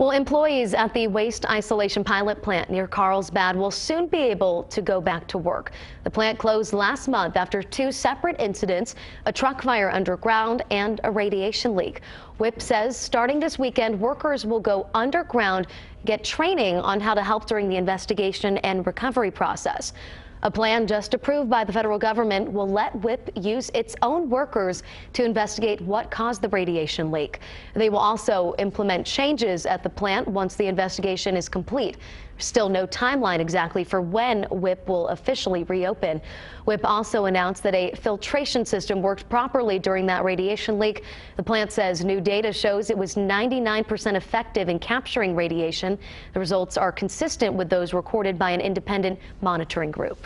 Well, employees at the Waste Isolation Pilot Plant near Carlsbad will soon be able to go back to work. The plant closed last month after two separate incidents, a truck fire underground and a radiation leak. WIP says starting this weekend, workers will go underground, get training on how to help during the investigation and recovery process. A plan just approved by the federal government will let WIP use its own workers to investigate what caused the radiation leak. They will also implement changes at the plant once the investigation is complete. Still no timeline exactly for when WIP will officially reopen. WIP also announced that a filtration system worked properly during that radiation leak. The plant says new data shows it was 99% effective in capturing radiation. The results are consistent with those recorded by an independent monitoring group.